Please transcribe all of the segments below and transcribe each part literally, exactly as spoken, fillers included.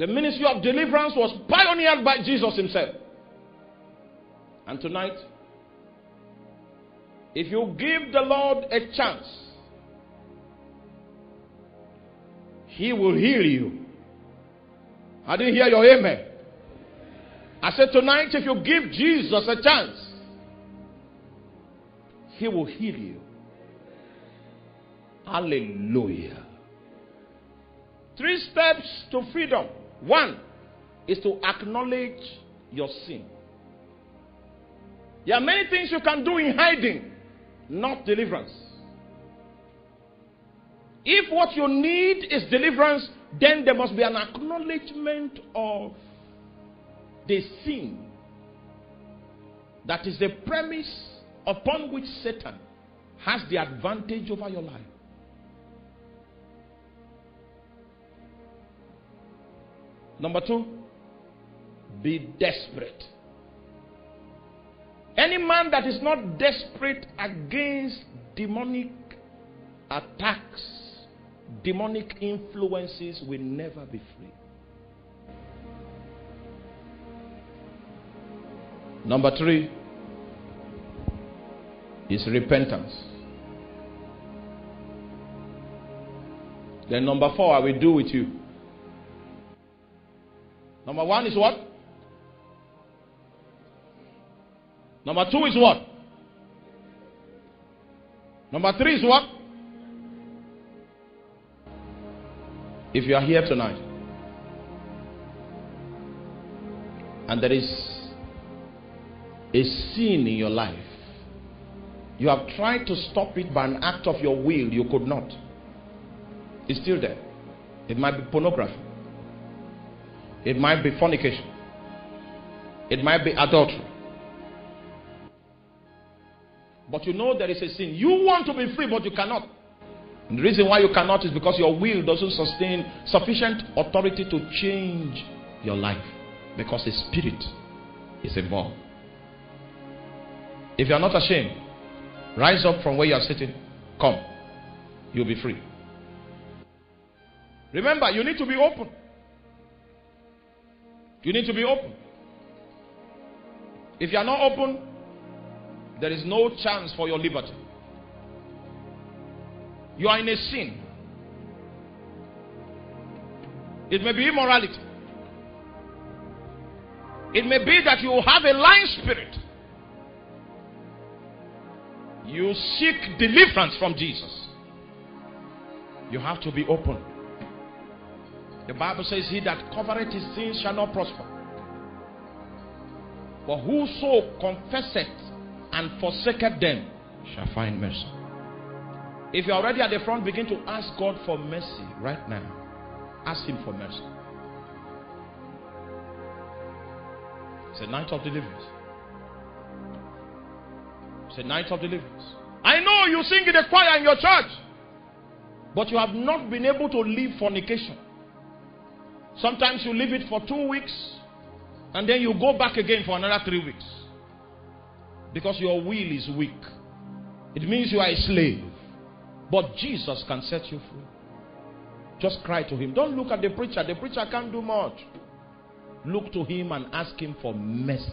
The ministry of deliverance was pioneered by Jesus himself. And tonight, if you give the Lord a chance, he will heal you. I didn't hear your amen. I said tonight, if you give Jesus a chance, he will heal you. Hallelujah. Three steps to freedom. One is to acknowledge your sin. There are many things you can do in hiding, not deliverance. If what you need is deliverance, then there must be an acknowledgement of the sin. That is the premise upon which Satan has the advantage over your life. Number two, be desperate. Any man that is not desperate against demonic attacks, demonic influences, will never be free. Number three is repentance. Then number four, I will do with you. Number one is what? Number two is what? Number three is what? If you are here tonight and there is a sin in your life, you have tried to stop it by an act of your will, you could not. It's still there. It might be pornography. It might be fornication. It might be adultery. But you know there is a sin. You want to be free, but you cannot. And the reason why you cannot is because your will doesn't sustain sufficient authority to change your life, because a spirit is involved. If you are not ashamed, rise up from where you are sitting. Come. You'll be free. Remember, you need to be open. You need to be open. If you are not open, there is no chance for your liberty. You are in a sin. It may be immorality. It may be that you have a lying spirit. You seek deliverance from Jesus. You have to be open. The Bible says, he that covereth his sins shall not prosper. But whoso confesseth and forsaketh them shall find mercy. If you're already at the front, begin to ask God for mercy right now. Ask him for mercy. It's a night of deliverance. It's a night of deliverance. I know you sing in the choir in your church, but you have not been able to leave fornication. Sometimes you leave it for two weeks and then you go back again for another three weeks. Because your will is weak. It means you are a slave. But Jesus can set you free. Just cry to him. Don't look at the preacher. The preacher can't do much. Look to him and ask him for mercy.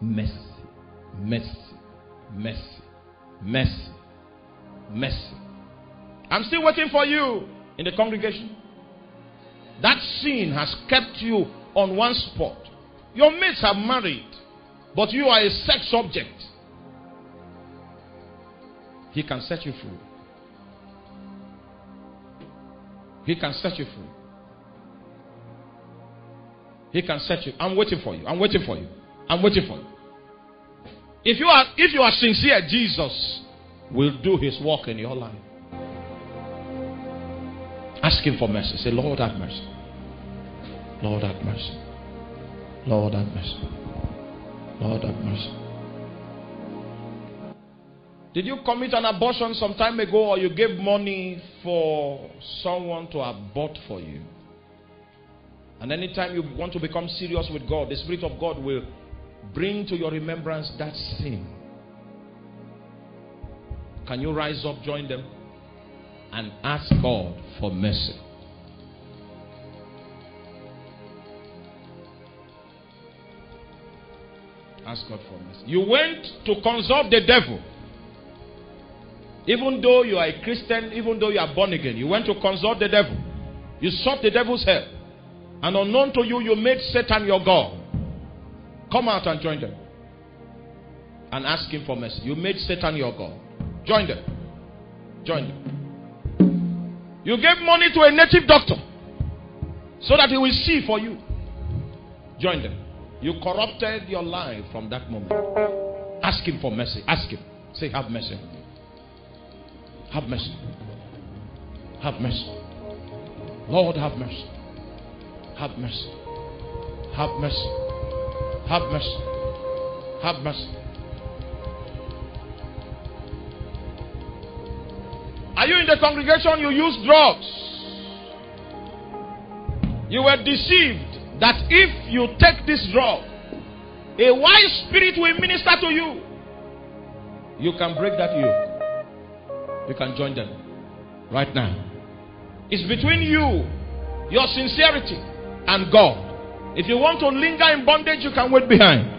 Mercy. Mercy. Mercy. Mercy. Mercy. I'm still waiting for you in the congregation. That sin has kept you on one spot. Your mates have married, but you are a sex object. He can set you free. He can set you free. He can set you. I'm waiting for you. I'm waiting for you. I'm waiting for you. If you are, if you are sincere, Jesus will do his work in your life. Ask him for mercy. Say, Lord, have mercy. Lord, have mercy. Lord, have mercy. Lord have mercy. Did you commit an abortion some time ago, or you gave money for someone to abort for you? And anytime you want to become serious with God, the Spirit of God will bring to your remembrance that sin. Can you rise up, join them, and ask God for mercy? Ask God for mercy. You went to consult the devil. Even though you are a Christian, even though you are born again, you went to consult the devil. You sought the devil's help. And unknown to you, you made Satan your God. Come out and join them. And ask him for mercy. You made Satan your God. Join them. Join them. You gave money to a native doctor so that he will see for you. Join them. You corrupted your life from that moment. Ask him for mercy. Ask him. Say, have mercy. Have mercy. Have mercy. Lord, have mercy. Have mercy. Have mercy. Have mercy. Have mercy. Are you in the congregation? You use drugs. You were deceived that if you take this drug, a wise spirit will minister to you. You can break that yoke. You can join them right now. It's between you, your sincerity, and God. If you want to linger in bondage, you can wait behind.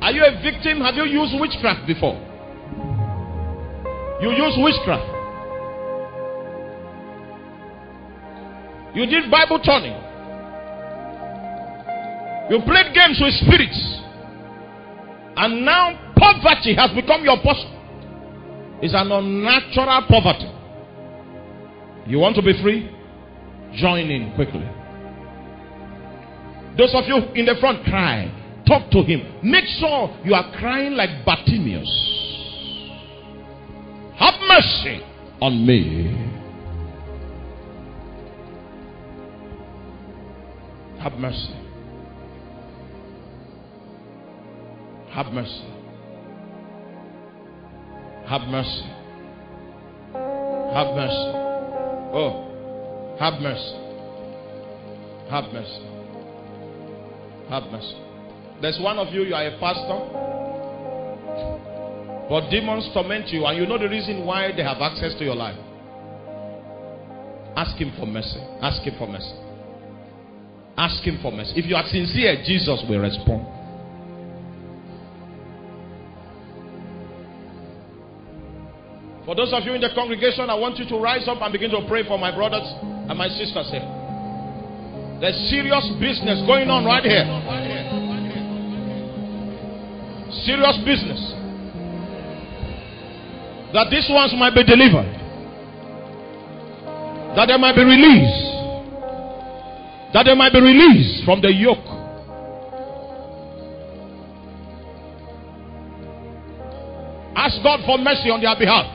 Are you a victim? Have you used witchcraft before? You use witchcraft. You did Bible turning. You played games with spirits. And now poverty has become your portion. It's an unnatural poverty. You want to be free? Join in quickly. Those of you in the front, cry. Talk to him. Make sure you are crying like Bartimaeus. Have mercy on me. Have mercy. Have mercy. Have mercy. Have mercy. Oh, have mercy. Have mercy. Have mercy. There's one of you, you are a pastor, but demons torment you, and you know the reason why they have access to your life. Ask him for mercy. Ask him for mercy. Ask him for mercy. If you are sincere, Jesus will respond. For those of you in the congregation, I want you to rise up and begin to pray for my brothers and my sisters here. There's serious business going on right here. Serious business. That these ones might be delivered. That they might be released. That they might be released from the yoke. Ask God for mercy on their behalf.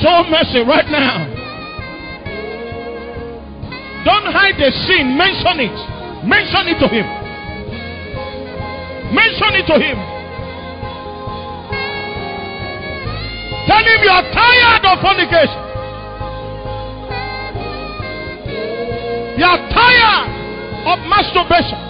Show mercy right now. Don't hide the sin. Mention it. Mention it to him. Mention it to him. Tell him you are tired of fornication. You are tired of masturbation.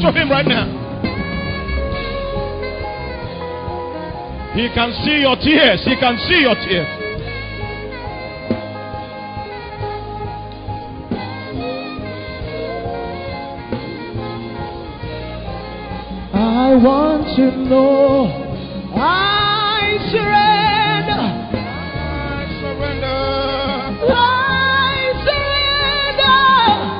touch of him right now. He can see your tears. He can see your tears. I want to know. I surrender. I surrender. I surrender. I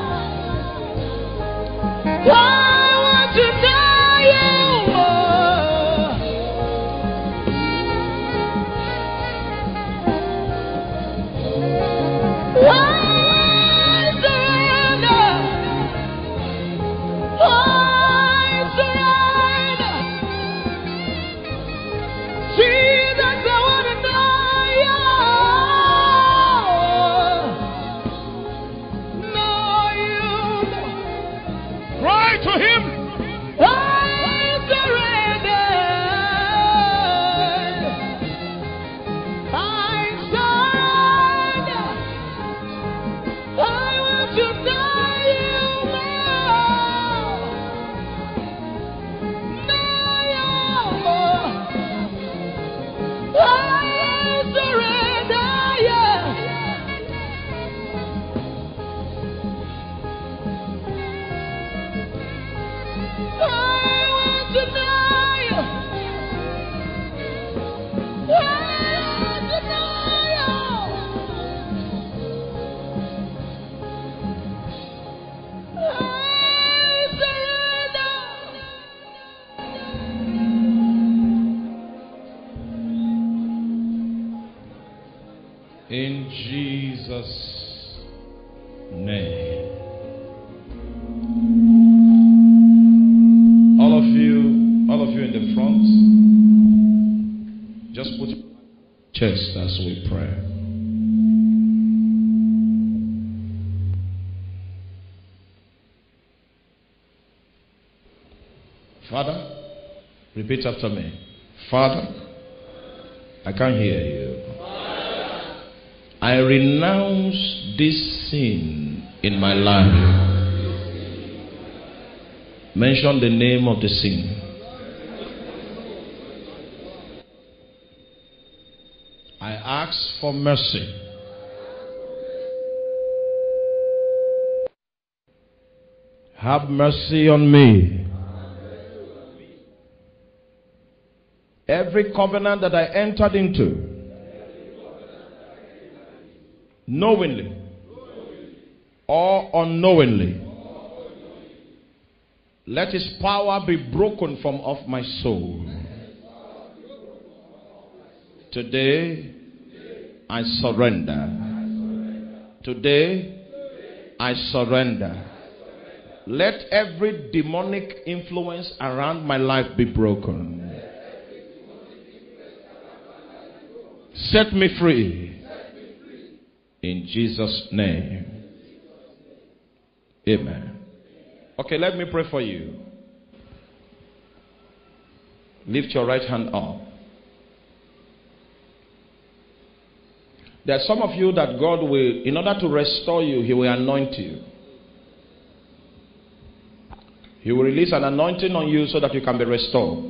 chest as we pray. Father, repeat after me. Father, I can't hear you. I renounce this sin in my life. Mention the name of the sin. Ask for mercy. Have mercy on me. Every covenant that I entered into, knowingly or unknowingly, let his power be broken from off my soul. Today, I surrender. Today, I surrender. Let every demonic influence around my life be broken. Set me free. In Jesus' name. Amen. Okay, let me pray for you. Lift your right hand up. There are some of you that God will, in order to restore you, he will anoint you. He will release an anointing on you so that you can be restored.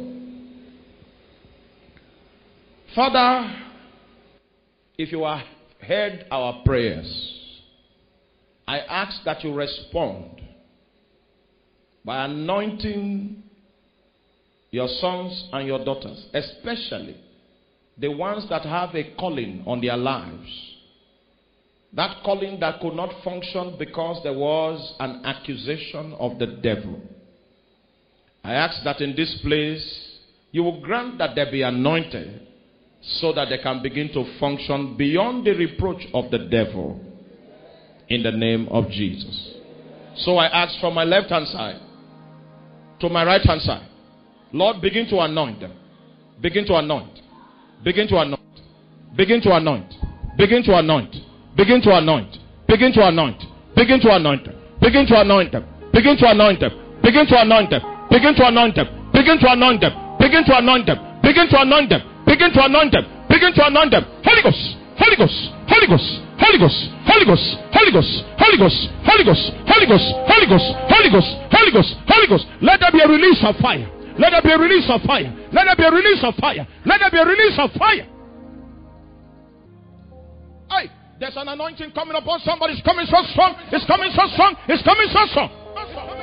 Father, if you have heard our prayers, I ask that you respond by anointing your sons and your daughters, especially the ones that have a calling on their lives. That calling that could not function because there was an accusation of the devil. I ask that in this place, you will grant that they be anointed so that they can begin to function beyond the reproach of the devil. In the name of Jesus. So I ask from my left hand side to my right hand side. Lord, begin to anoint them. Begin to anoint. Begin to anoint. Begin to anoint. Begin to anoint. Begin to anoint. Begin to anoint. Begin to anoint them. Begin to anoint them. Begin to anoint them. Begin to anoint them. Begin to anoint them. Begin to anoint them. Begin to anoint them. Begin to anoint them. Begin to anoint them. Begin to anoint them. Holy Ghost. Holy Ghost. Holy Ghost. Holy Ghost. Holy Ghost. Holy Ghost. Holy Ghost. Holy Holy Ghost, Holy Ghost, Holy Ghost, Holy Ghost, Holy Ghost, Holy Ghost. Let there be a release of fire. Let there be a release of fire. Let there be a release of fire. Let there be a release of fire. Hey, there's an anointing coming upon somebody. It's coming so strong. It's coming so strong. It's coming so strong.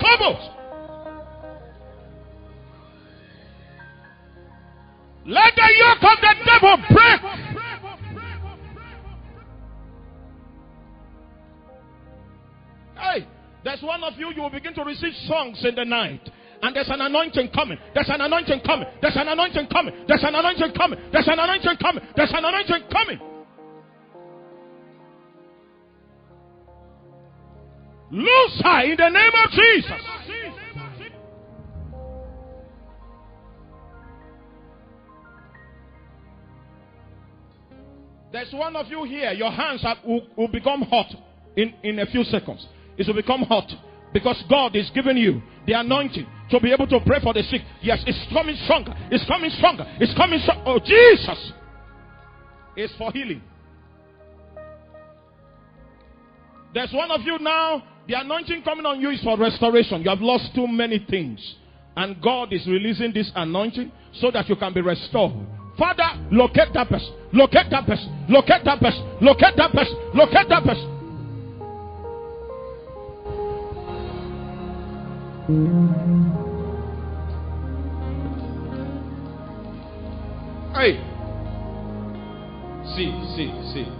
Come on. Let the yoke of the devil break. Hey, there's one of you, you will begin to receive songs in the night. And there's an anointing coming. There's an anointing coming. There's an anointing coming. There's an anointing coming. There's an anointing coming. There's an anointing coming. Loose her in the name of Jesus. There's one of you here, your hands are, will, will become hot in, in a few seconds. It will become hot because God is giving you the anointing to be able to pray for the sick. Yes, it's coming stronger. It's coming stronger. It's coming stronger. Oh, Jesus. It's for healing. There's one of you now, the anointing coming on you is for restoration. You have lost too many things. And God is releasing this anointing so that you can be restored. Father, locate that person, locate that person, locate that person, locate that person, locate that person. Hey, see, see, see.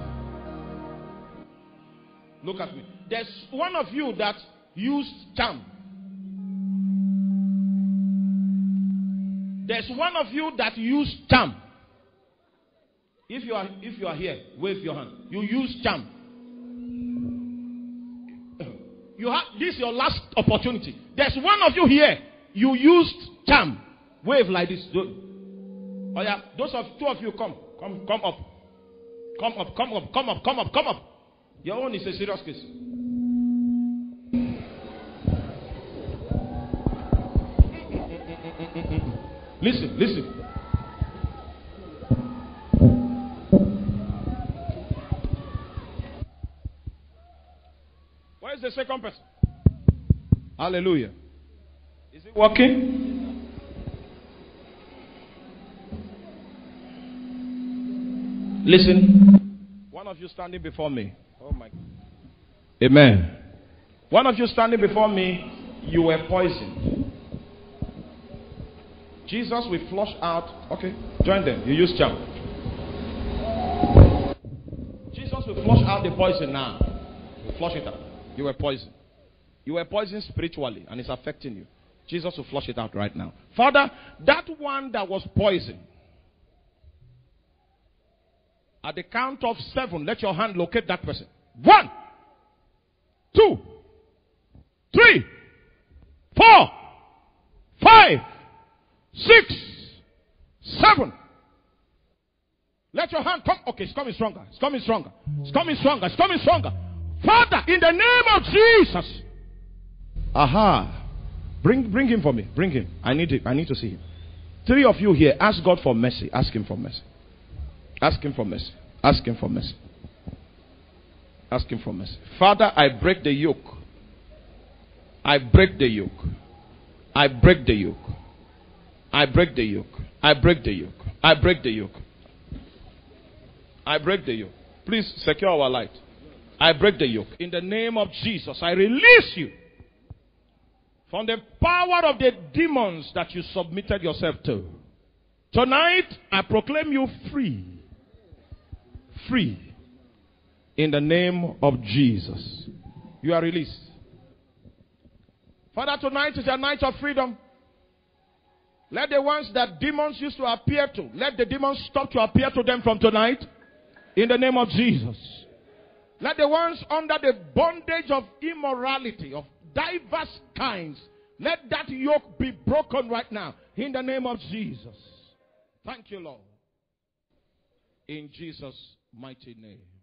Look at me. There's one of you that used charm. There's one of you that used charm. If you are if you are here, wave your hand. You use charm. You have this is your last opportunity. There's one of you here. You used charm. Wave like this. Oh yeah, those of two of you come, come, come up, come up, come up, come up, come up, come up. Your own is a serious case. Listen, listen. Where is the second person? Hallelujah. Is it working? Listen. One of you standing before me. Oh my God. Amen. One of you standing before me, you were poisoned. Jesus will flush out. Okay, join them. You use charm. Jesus will flush out the poison now. We'll flush it out. You were poisoned. You were poisoned spiritually and it's affecting you. Jesus will flush it out right now. Father, that one that was poisoned, at the count of seven, let your hand locate that person. One, two, three, four, five, six, seven. Let your hand come. Okay, it's coming stronger. It's coming stronger. It's coming stronger. It's coming stronger. Father, in the name of Jesus. Aha. Bring bring him for me. Bring him. I need him. I need to see him. Three of you here, ask God for mercy. Ask him for mercy. Ask him for mercy. Ask him for mercy. Ask him for mercy. Father, I break the yoke. I break the yoke. I break the yoke. I break the yoke. I break the yoke. I break the yoke. I break the yoke. Please secure our light. I break the yoke. In the name of Jesus, I release you from the power of the demons that you submitted yourself to. Tonight, I proclaim you free. Free. In the name of Jesus. You are released. Father, tonight is a night of freedom. Let the ones that demons used to appear to, let the demons stop to appear to them from tonight. In the name of Jesus. Let the ones under the bondage of immorality, of diverse kinds, let that yoke be broken right now. In the name of Jesus. Thank you, Lord. In Jesus' mighty name.